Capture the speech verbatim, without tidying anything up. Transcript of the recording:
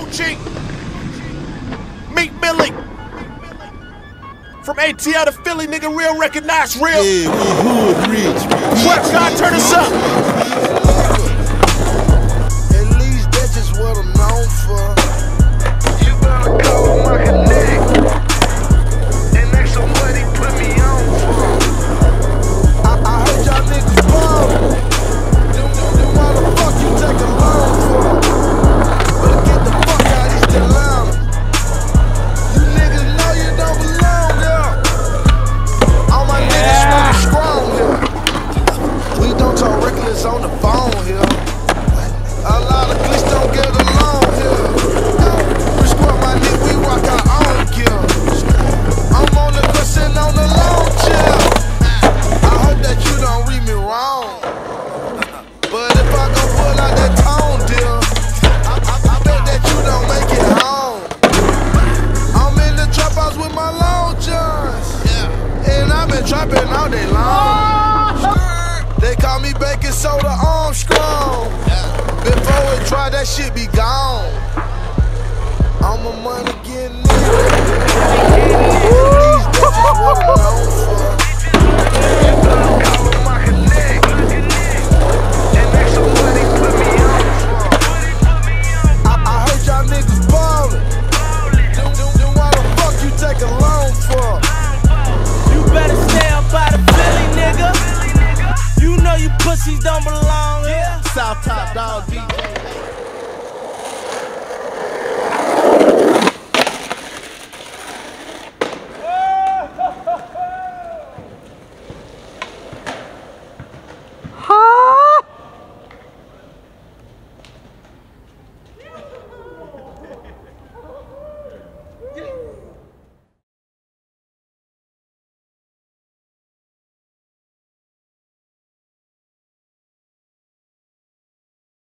Gucci, Meek Millie, from A T L to Philly, nigga, real recognize real. Yeah, we hood rich. West God, turn us up. At least that's just what I'm known for. You gotta call my connect, and make somebody put me on for. I, I heard y'all niggas ball. Them, them, them, why the fuck you take a loan for? On the phone here, a lot of glitch don't get along here. We squad my nigga, we rock our own gear. I'm on the bus and on the long chair. I hope that you don't read me wrong, but if I go pull out that tone deal, I, I, I bet that you don't make it home. I'm in the trap house with my long johns, and I've been trapping all day long. They call me baking soda Armstrong. Before it dry, that shit be gone. I'm a money getting nigga. These bitches wanna know.